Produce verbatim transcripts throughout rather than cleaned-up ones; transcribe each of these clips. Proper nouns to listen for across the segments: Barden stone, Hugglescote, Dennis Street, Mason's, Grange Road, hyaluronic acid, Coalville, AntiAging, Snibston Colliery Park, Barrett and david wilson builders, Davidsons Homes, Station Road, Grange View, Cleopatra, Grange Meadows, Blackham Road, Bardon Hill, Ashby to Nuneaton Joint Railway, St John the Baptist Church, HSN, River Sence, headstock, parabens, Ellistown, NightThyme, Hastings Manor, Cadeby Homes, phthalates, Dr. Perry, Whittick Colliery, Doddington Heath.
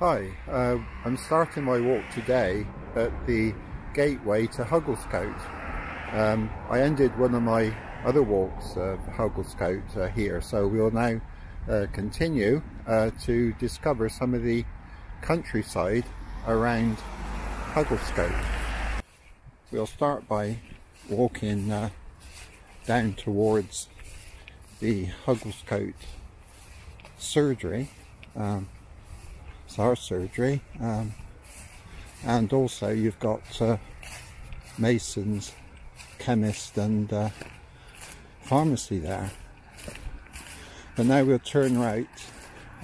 Hi, uh, I'm starting my walk today at the gateway to Hugglescote. Um, I ended one of my other walks of uh, Hugglescote uh, here, so we'll now uh, continue uh, to discover some of the countryside around Hugglescote. We'll start by walking uh, down towards the Hugglescote surgery. Um, it's our surgery, um, and also you've got uh, Mason's chemist and uh, pharmacy there. But now we'll turn right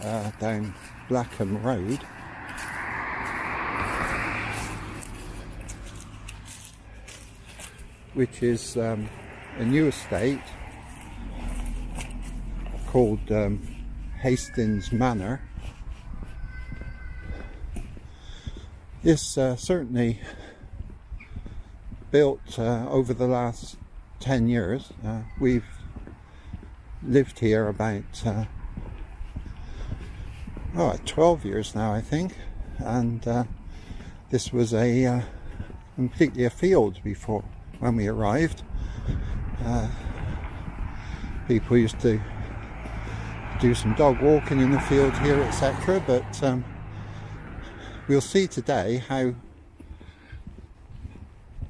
uh, down Blackham Road. Which is um, a new estate called um, Hastings Manor. It's uh, certainly built uh, over the last ten years. Uh, we've lived here about uh, oh, twelve years now, I think, and uh, this was a uh, completely a field before. When we arrived, uh, people used to do some dog walking in the field here, et cetera. But um, we'll see today how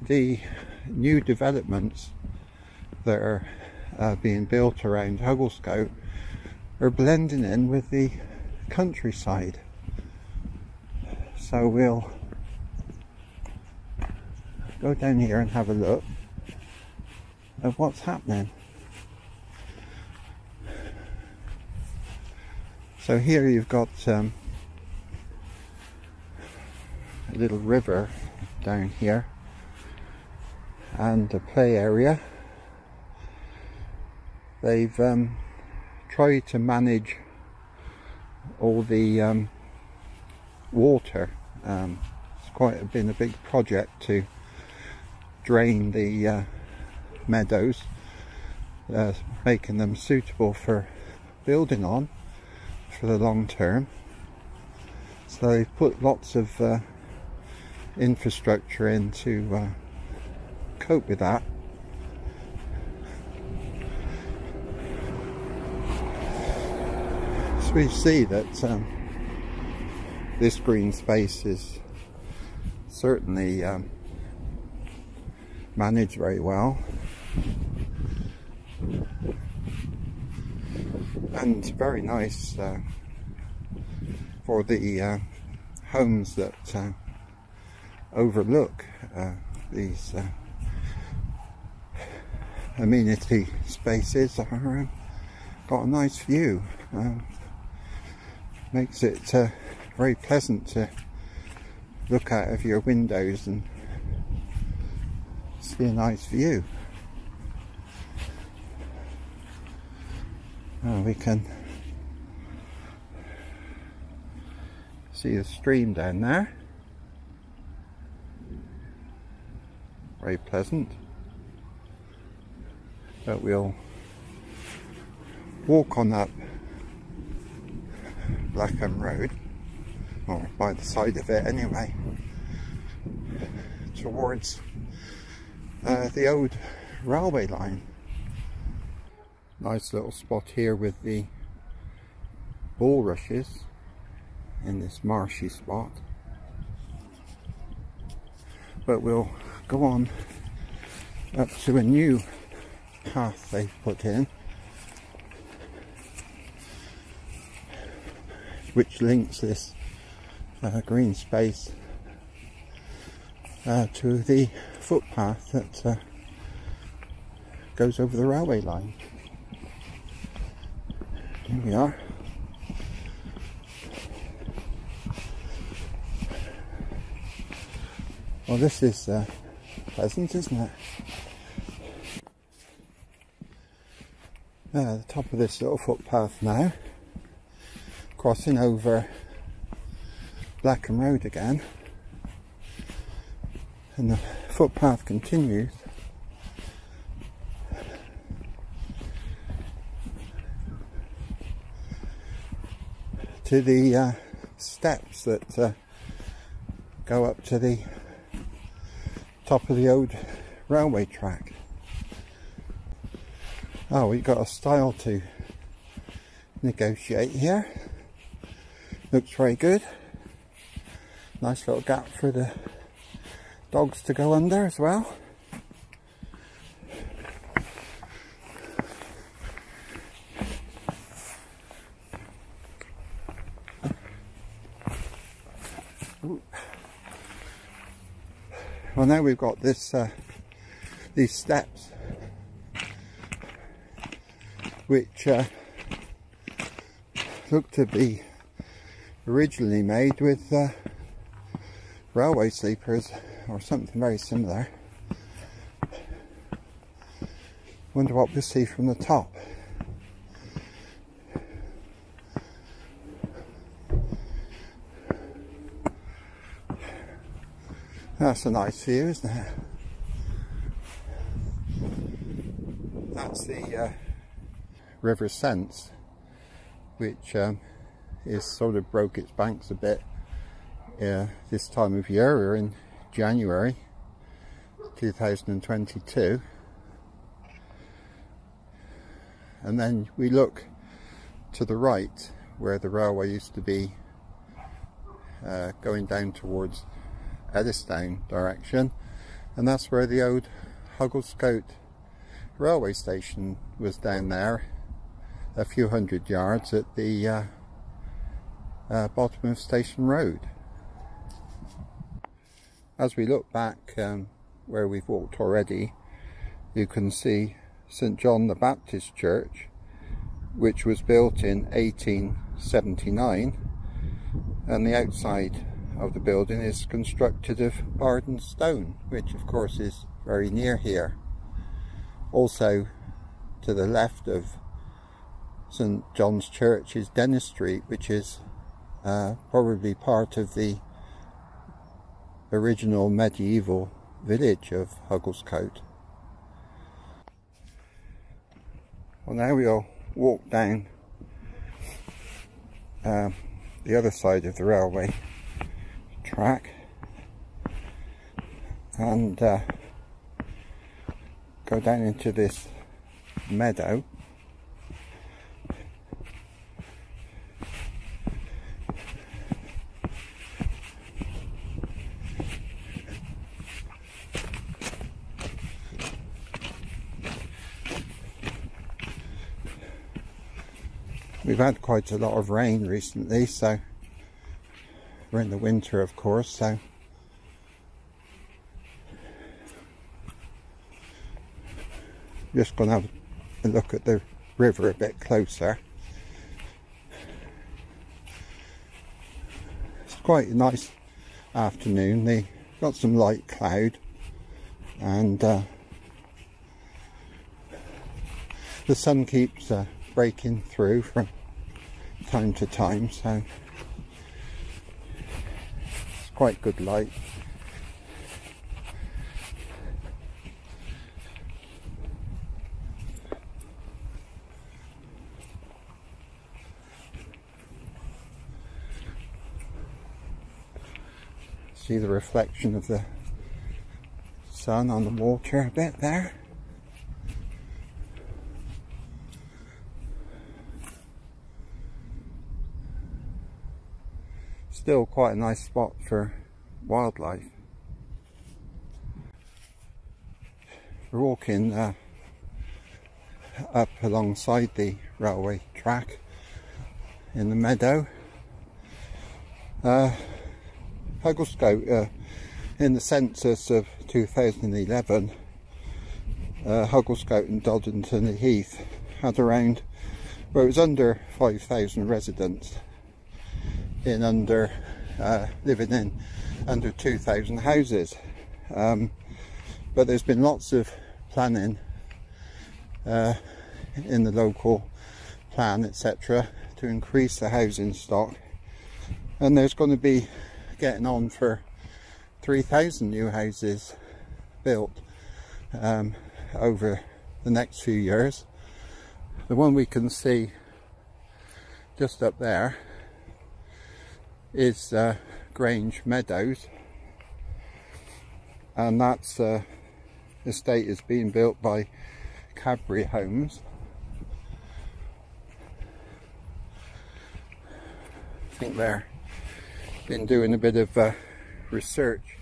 the new developments that are uh, being built around Hugglescote are blending in with the countryside. So we'll go down here and have a look at what's happening. So here you've got um, a little river down here and a play area. They've um, tried to manage all the um, water. Um, it's quite been a big project to drain the uh, meadows, uh, making them suitable for building on for the long term. So they've put lots of uh, infrastructure in to uh, cope with that. So we see that um, this green space is certainly um, managed very well, and very nice uh, for the uh, homes that uh, overlook uh, these uh, amenity spaces. Are um, got a nice view, um, makes it uh, very pleasant to look out of your windows and see a nice view. Oh, we can see the stream down there. Very pleasant. But we'll walk on up Blackham Road, or by the side of it anyway, towards Uh, the old railway line. Nice little spot here with the bulrushes in this marshy spot. But we'll go on up to a new path they've put in, which links this uh, green space Uh, to the footpath that uh, goes over the railway line. Here we are. Well, this is uh, pleasant, isn't it? Uh, the top of this little footpath now, crossing over Blackham Road again. And the footpath continues to the uh, steps that uh, go up to the top of the old railway track. Oh, we've got a stile to negotiate here. Looks very good. Nice little gap for the dogs to go under as well. Ooh. Well, now we've got this uh, these steps which uh, look to be originally made with uh, railway sleepers or something very similar. Wonder what we'll see from the top. That's a nice view, isn't it? That's the uh, River Sence, which um, is sort of broke its banks a bit uh, this time of year. We're in January two thousand twenty-two, and then we look to the right where the railway used to be uh, going down towards Ellistown direction, and that's where the old Hugglescote railway station was down there, a few hundred yards at the uh, uh, bottom of Station Road. As we look back um, where we've walked already, you can see St John the Baptist Church, which was built in eighteen seventy-nine, and the outside of the building is constructed of Barden stone, which of course is very near here. Also to the left of St John's Church is Dennis Street, which is uh, probably part of the original medieval village of Hugglescote. Well, now we'll walk down uh, the other side of the railway track and uh, go down into this meadow. We've had quite a lot of rain recently, so we're in the winter, of course, so just going to have a look at the river a bit closer. It's quite a nice afternoon. They got some light cloud, and uh, the sun keeps uh, breaking through from time to time, so it's quite good light. See the reflection of the sun on the water a bit there. Still quite a nice spot for wildlife. We're walking uh, up alongside the railway track in the meadow. Uh, Hugglescote, uh, in the census of two thousand eleven, uh, Hugglescote and Doddington Heath had around, well, it was under five thousand residents in under uh, living in under two thousand houses, um, but there's been lots of planning uh, in the local plan, et cetera, to increase the housing stock, and there's going to be getting on for three thousand new houses built um, over the next few years. The one we can see just up there is uh, Grange Meadows, and that's uh, estate is being built by Cadeby Homes. I think they've been doing a bit of uh, research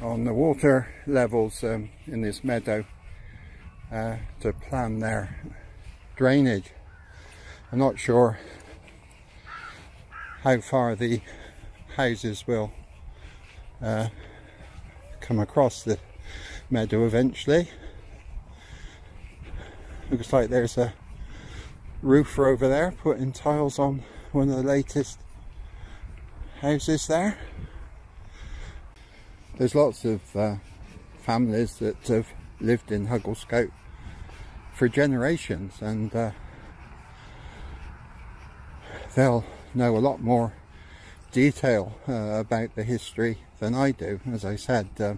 on the water levels um, in this meadow uh, to plan their drainage. I'm not sure how far the houses will uh, come across the meadow eventually. Looks like there's a roofer over there putting tiles on one of the latest houses there. There's lots of uh, families that have lived in Hugglescote for generations, and uh, they'll know a lot more detail uh, about the history than I do. As I said, uh,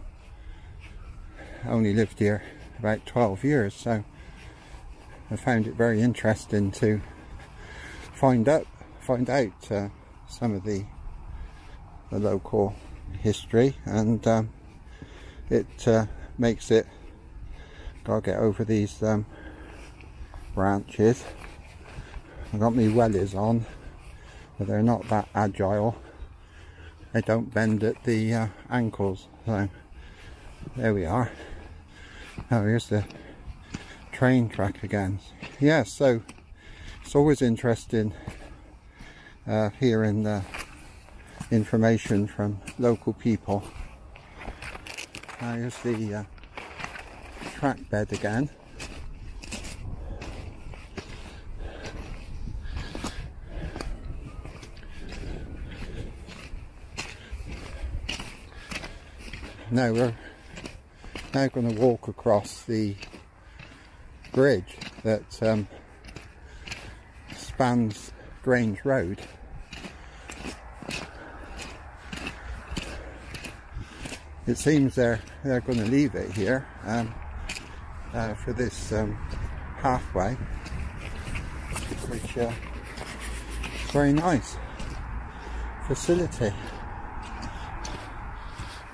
I only lived here about twelve years, so I found it very interesting to find up, find out uh, some of the, the local history, and um, it uh, makes it, gotta get over these um, branches. I've got my wellies on, but they're not that agile, they don't bend at the uh, ankles, so there we are. Oh, here's the train track again. Yeah, so it's always interesting uh, hearing the information from local people. Now here's the uh, track bed again. Now we're now going to walk across the bridge that um, spans Grange Road. It seems they're, they're going to leave it here um, uh, for this um, halfway, which uh, is a very nice facility.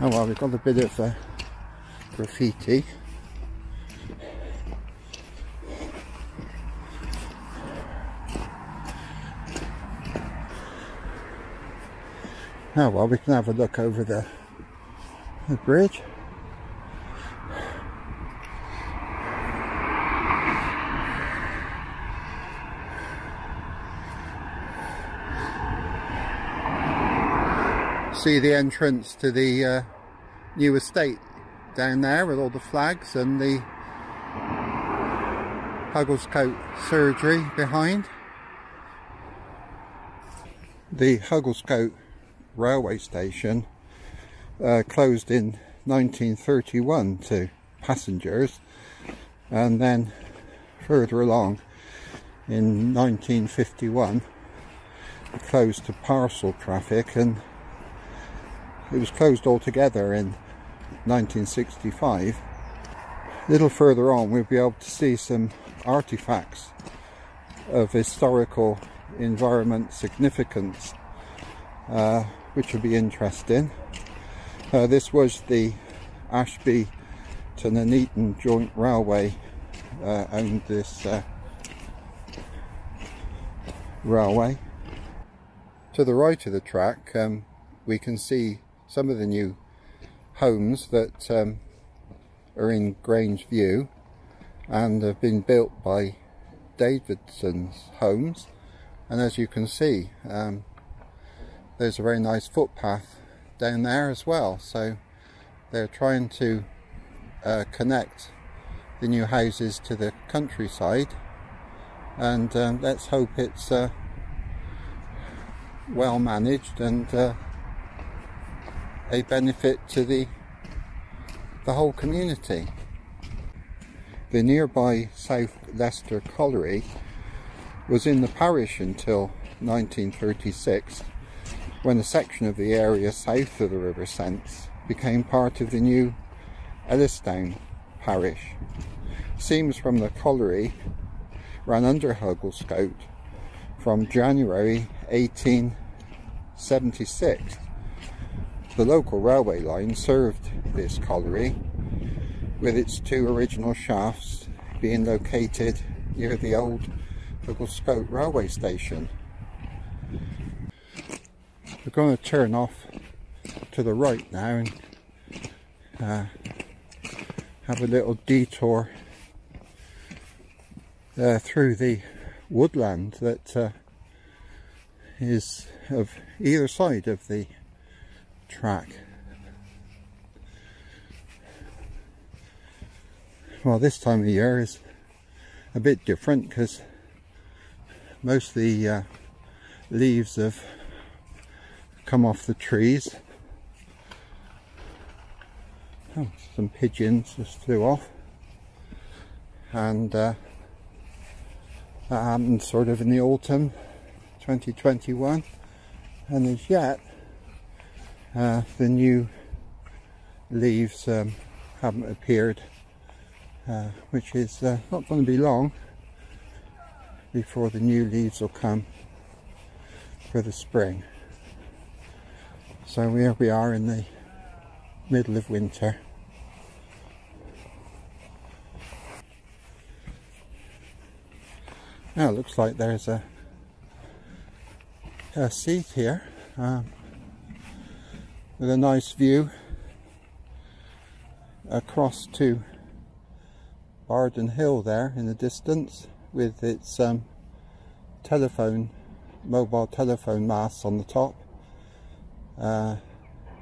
Oh well, we've got a bit of uh, graffiti. Oh well, we can have a look over the The bridge. See the entrance to the uh, new estate down there with all the flags and the Hugglescote surgery behind. The Hugglescote railway station Uh, closed in nineteen thirty-one to passengers, and then further along in nineteen fifty-one it closed to parcel traffic, and it was closed altogether in nineteen sixty-five. A little further on we'll be able to see some artifacts of historical environment significance, uh, which will be interesting. Uh, this was the Ashby to Nuneaton Joint Railway, uh, owned this uh, railway. To the right of the track um, we can see some of the new homes that um, are in Grange View and have been built by Davidsons Homes, and as you can see um, there's a very nice footpath down there as well, so they're trying to uh, connect the new houses to the countryside, and um, let's hope it's uh, well managed and uh, a benefit to the the whole community. The nearby South Leicester Colliery was in the parish until nineteen thirty-six, when a section of the area south of the River Sence became part of the new Ellistown parish. Seams from the colliery ran under Hugglescote from January 18 seventy-six. The local railway line served this colliery, with its two original shafts being located near the old Hugglescote railway station. We're going to turn off to the right now and uh, have a little detour uh, through the woodland that uh, is of either side of the track. Well, this time of year is a bit different because most of the uh, leaves have come off the trees. Oh, some pigeons just flew off, and uh, that happened sort of in the autumn twenty twenty-one, and as yet uh, the new leaves um, haven't appeared, uh, which is uh, not going to be long before the new leaves will come for the spring. So here we are in the middle of winter. Now it looks like there's a, a seat here um, with a nice view across to Bardon Hill there in the distance, with its um, telephone, mobile telephone mast on the top. Uh,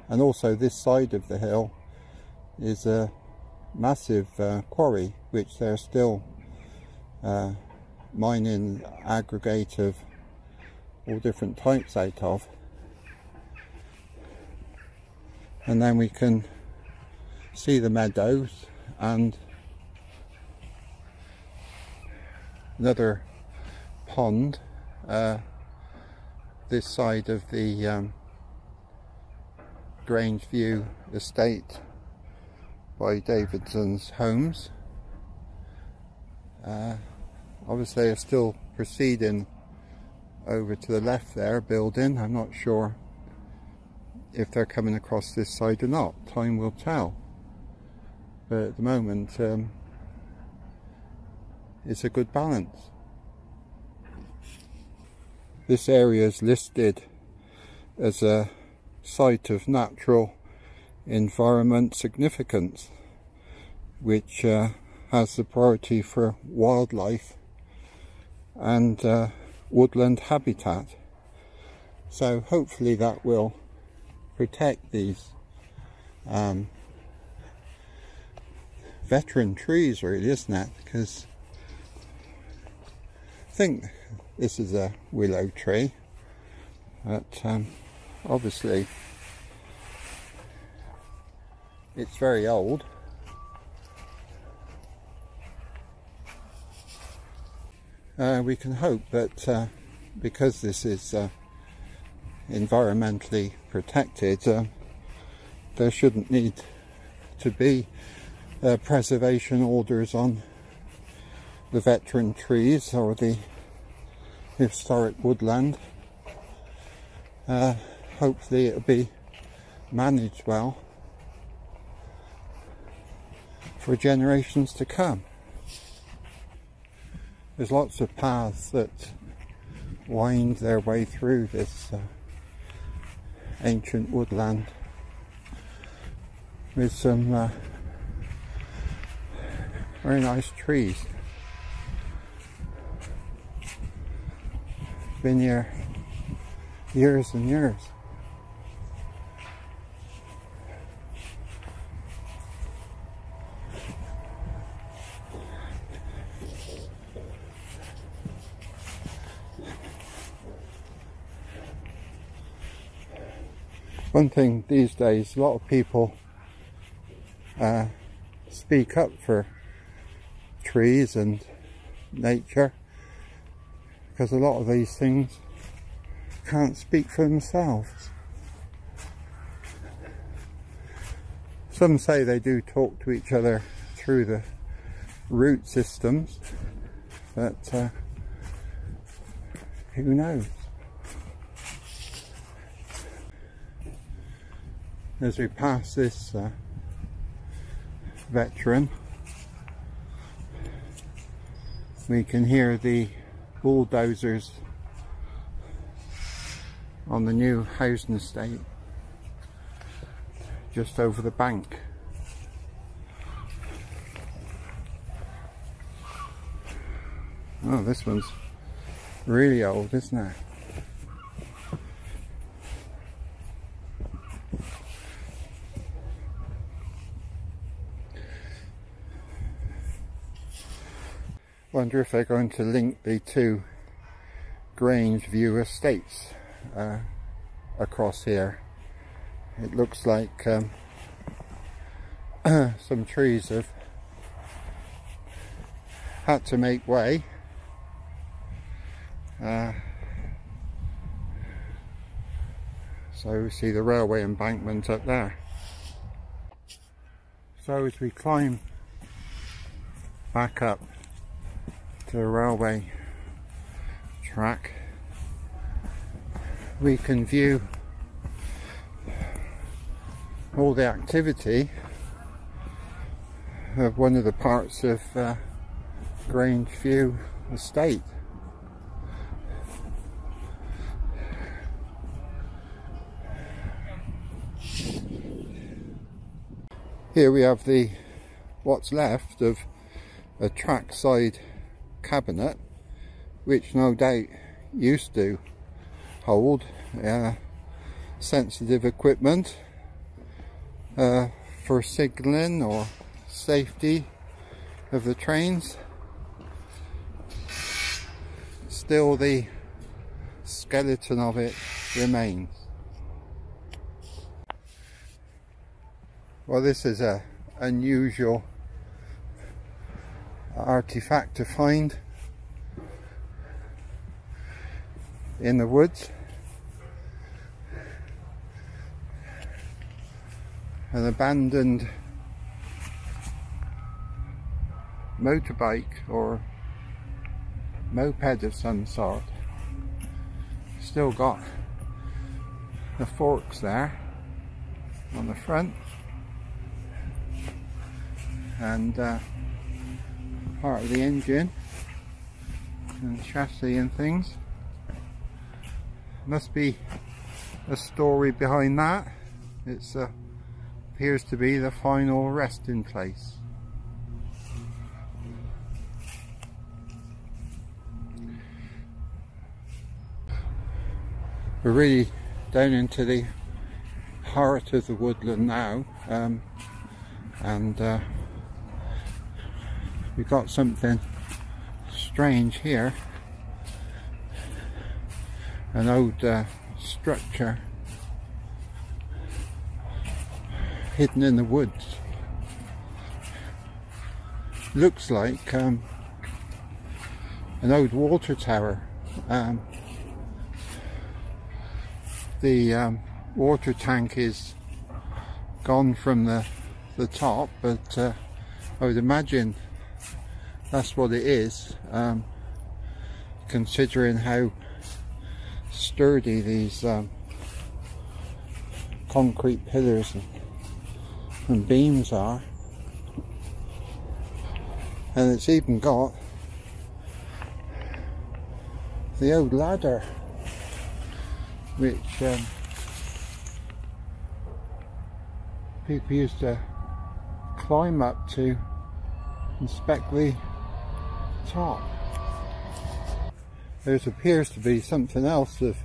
and also this side of the hill is a massive uh, quarry, which they're still uh, mining aggregate of all different types out of. And then we can see the meadows and another pond uh, this side of the um, Grange View estate by Davidsons Homes. Uh, obviously they're still proceeding over to the left there, building. I'm not sure if they're coming across this side or not, time will tell. But at the moment um, it's a good balance. This area is listed as a site of natural environment significance, which uh, has the priority for wildlife and uh, woodland habitat. So hopefully that will protect these um, veteran trees, really, isn't it? Because I think this is a willow tree, but um, obviously it's very old. Uh, we can hope that uh, because this is uh, environmentally protected, uh, there shouldn't need to be uh, preservation orders on the veteran trees or the historic woodland. Uh, Hopefully it'll be managed well for generations to come. There's lots of paths that wind their way through this uh, ancient woodland, with some uh, very nice trees. Been here years and years. One thing these days, a lot of people uh, speak up for trees and nature, because a lot of these things can't speak for themselves. Some say they do talk to each other through the root systems, but uh, who knows? as we pass this uh, veteran, we can hear the bulldozers on the new housing estate just over the bank. Oh, this one's really old, isn't it? Wonder if they're going to link the two Grange View estates uh, across here. It looks like um, some trees have had to make way. Uh, so we see the railway embankment up there. So as we climb back up to the railway track, we can view all the activity of one of the parts of uh, Grange View estate. Here we have the what's left of a trackside cabinet, which no doubt used to hold uh, sensitive equipment uh, for signalling or safety of the trains. Still, the skeleton of it remains. Well, this is an unusual artifact to find in the woods, an abandoned motorbike or moped of some sort. Still got the forks there on the front, and uh, part of the engine and chassis and things. Must be a story behind that. It's uh, appears to be the final resting place. We're really down into the heart of the woodland now, um, and uh, we've got something strange here, an old uh, structure hidden in the woods. Looks like um, an old water tower. Um, the um, water tank is gone from the, the top, but uh, I would imagine that's what it is, um, considering how sturdy these um, concrete pillars and, and beams are. And it's even got the old ladder, which um, people used to climb up to inspect the top. There appears to be something else of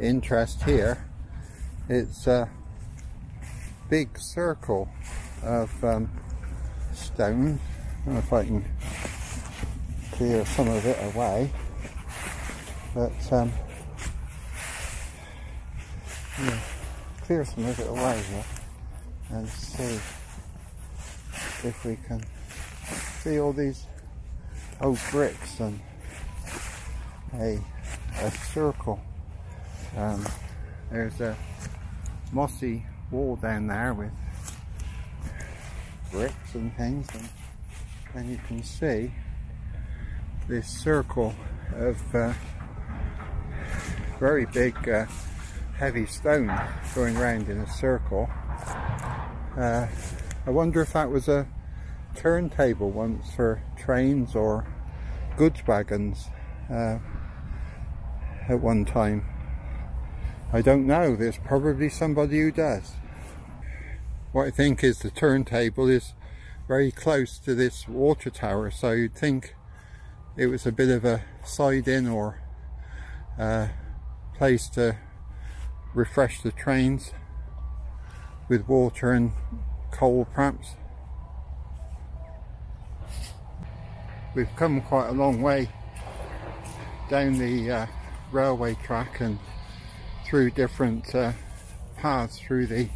interest here. It's a big circle of um, stone. I don't know if I can clear some of it away, but um, yeah, clear some of it away here and see if we can see all these old bricks and a, a circle. Um, there's a mossy wall down there with bricks and things, and, and you can see this circle of uh, very big uh, heavy stone going round in a circle. Uh, I wonder if that was a turntable once for trains or goods wagons uh, at one time. I don't know, there's probably somebody who does. What I think is the turntable is very close to this water tower, so you'd think it was a bit of a side-in or uh, place to refresh the trains with water and coal perhaps. We've come quite a long way down the uh, railway track and through different uh, paths through the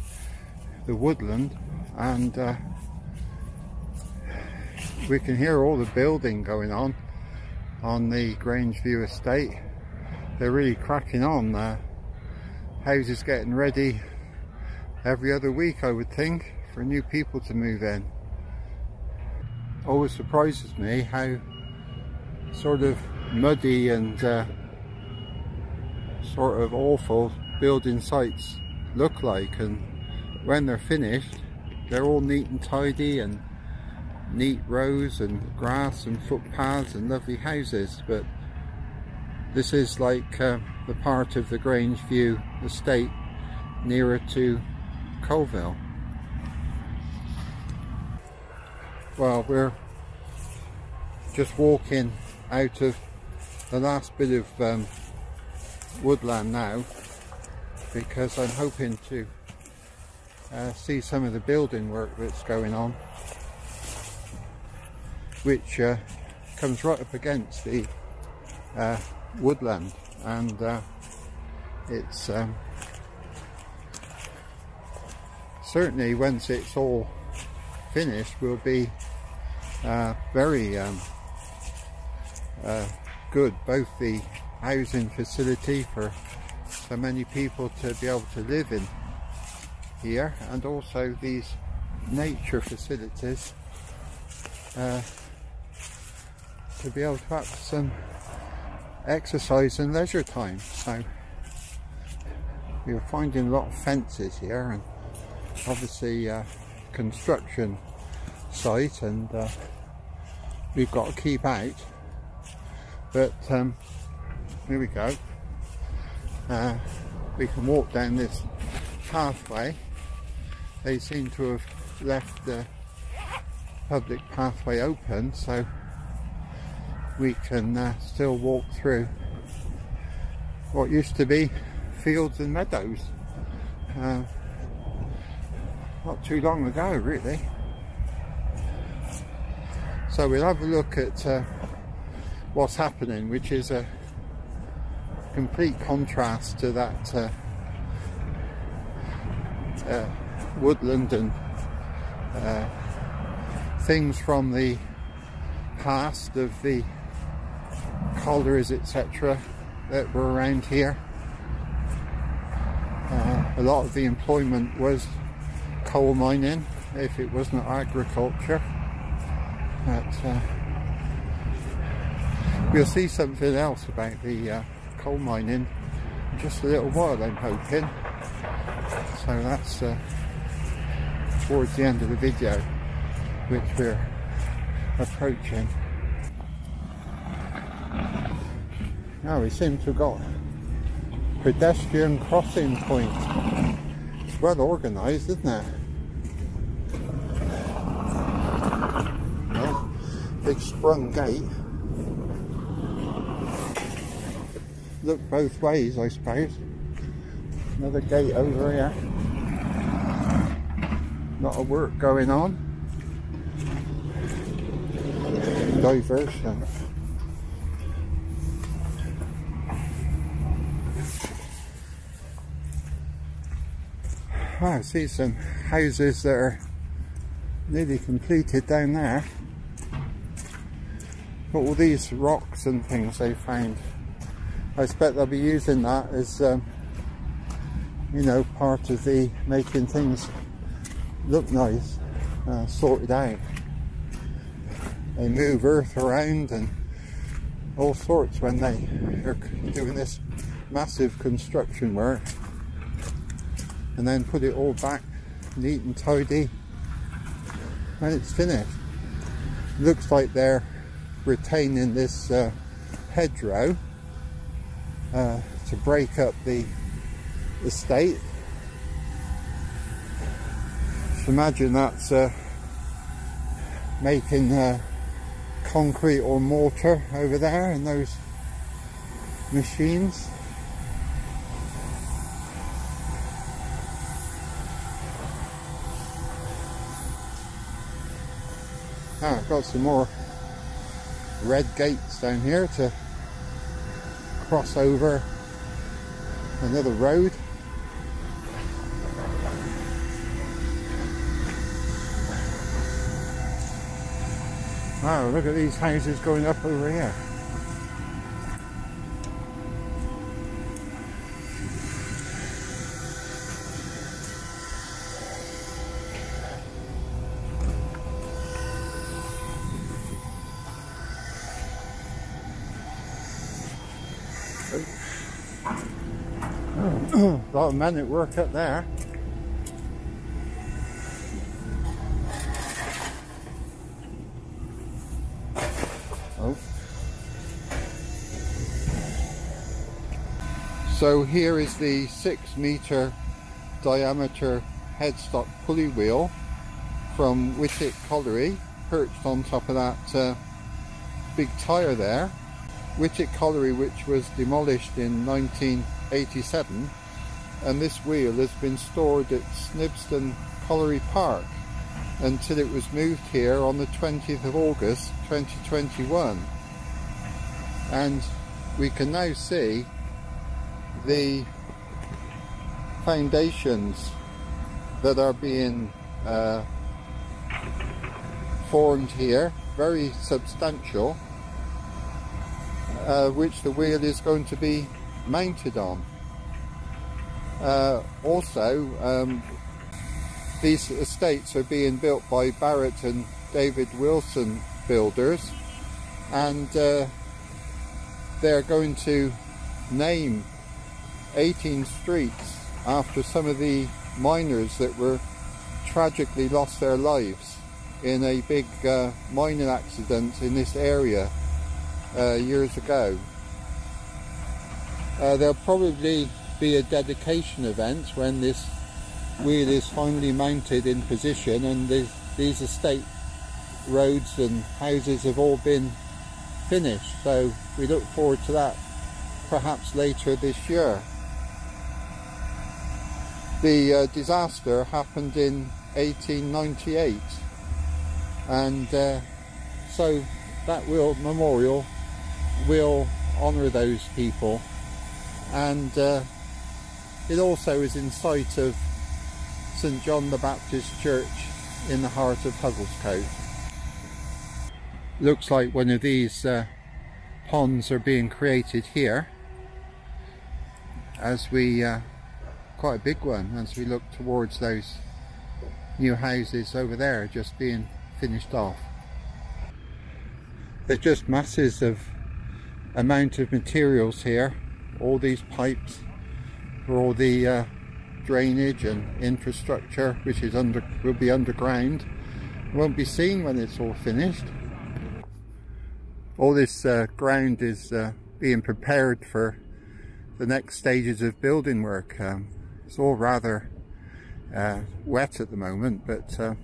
the woodland, and uh, we can hear all the building going on on the Grange View estate. They're really cracking on. Uh, houses getting ready every other week, I would think, for new people to move in. Always surprises me how sort of muddy and uh, sort of awful building sites look like, and when they're finished they're all neat and tidy and neat rows and grass and footpaths and lovely houses. But this is like uh, the part of the Grange View estate nearer to Coalville. Well, we're just walking out of the last bit of um, woodland now, because I'm hoping to uh, see some of the building work that's going on, which uh, comes right up against the uh, woodland, and uh, it's um, certainly, once it's all finished, will be uh, very um, uh, good, both the housing facility for so many people to be able to live in here, and also these nature facilities uh, to be able to have some exercise and leisure time. So we're finding a lot of fences here, and obviously uh, construction site, and uh, we've got to keep out. But um, here we go. Uh, we can walk down this pathway. They seem to have left the public pathway open, so we can uh, still walk through what used to be fields and meadows uh, not too long ago, really. So we'll have a look at uh, what's happening, which is a complete contrast to that uh, uh, woodland and uh, things from the past of the collieries, et cetera, that were around here. Uh, a lot of the employment was coal mining, if it wasn't agriculture. But uh, we'll see something else about the uh, coal mining in just a little while, I'm hoping. So that's uh, towards the end of the video, which we're approaching. Now we seem to have got pedestrian crossing points. It's well organised, isn't it? Big sprung gate. Look both ways, I suppose. Another gate over here. A lot of work going on. Diversion. Wow, I see some houses that are nearly completed down there. All these rocks and things they found, I expect they'll be using that as um, you know, part of the making things look nice, uh, sorted out. They move earth around and all sorts when they are doing this massive construction work. and then put it all back neat and tidy and it's finished. Looks like they're retaining this uh, hedgerow uh, to break up the estate. Just imagine that's uh, making uh, concrete or mortar over there in those machines. Ah, got some more red gates down here to cross over another road. Wow, look at these houses going up over here. Oh, a lot of men at work up there. Oh. So here is the six metre diameter headstock pulley wheel from Whittick Colliery, perched on top of that uh, big tyre there. Whittick Colliery, which was demolished in nineteen eighty-seven, and this wheel has been stored at Snibston Colliery Park until it was moved here on the twentieth of August twenty twenty-one, and we can now see the foundations that are being uh, formed here, very substantial, Uh, which the wheel is going to be mounted on. Uh, also, um, these estates are being built by Barrett and David Wilson Builders, and uh, they're going to name eighteen streets after some of the miners that were tragically lost their lives in a big uh, mining accident in this area Uh, years ago. Uh, there'll probably be a dedication event when this wheel is finally mounted in position and this, these estate roads and houses have all been finished, so we look forward to that perhaps later this year. The uh, disaster happened in eighteen ninety-eight, and uh, so that wheel memorial will honour those people, and uh, it also is in sight of St John the Baptist Church in the heart of Hugglescote. Looks like one of these uh, ponds are being created here as we, uh, quite a big one, as we look towards those new houses over there just being finished off. There's just masses of amount of materials here, all these pipes for all the uh, drainage and infrastructure, which is under will be underground. It won't be seen when it's all finished. All this uh, ground is uh, being prepared for the next stages of building work. Um, it's all rather uh, wet at the moment, but uh,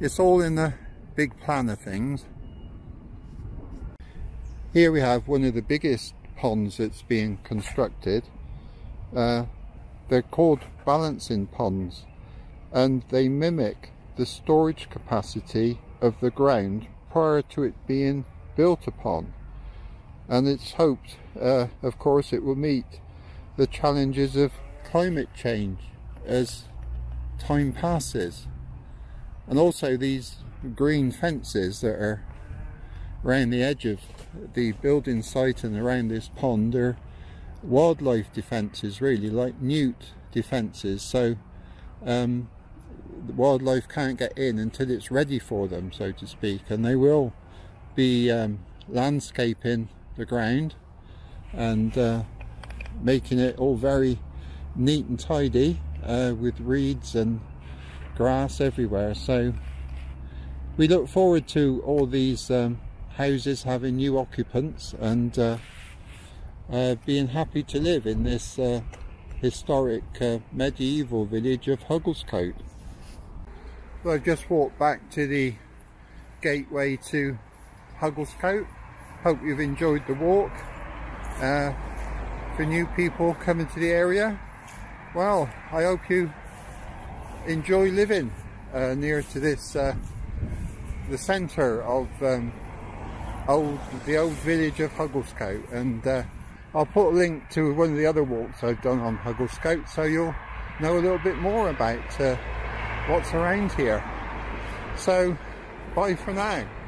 it's all in the big plan of things. Here we have one of the biggest ponds that's being constructed. Uh, they're called balancing ponds, and they mimic the storage capacity of the ground prior to it being built upon. And it's hoped, uh, of course, it will meet the challenges of climate change as time passes. And also these green fences that are around the edge of the building site and around this pond are wildlife defences, really, like newt defences, so um, the wildlife can't get in until it's ready for them, so to speak, and they will be um, landscaping the ground and uh, making it all very neat and tidy uh, with reeds and grass everywhere. So we look forward to all these um, houses having new occupants and uh, uh, being happy to live in this uh, historic uh, medieval village of Hugglescote. Well, I just walked back to the gateway to Hugglescote. Hope you've enjoyed the walk. Uh, for new people coming to the area, well, I hope you enjoy living uh, near to this uh, the centre of um, old the old village of Hugglescote, and uh, I'll put a link to one of the other walks I've done on Hugglescote so you'll know a little bit more about uh, what's around here. So bye for now.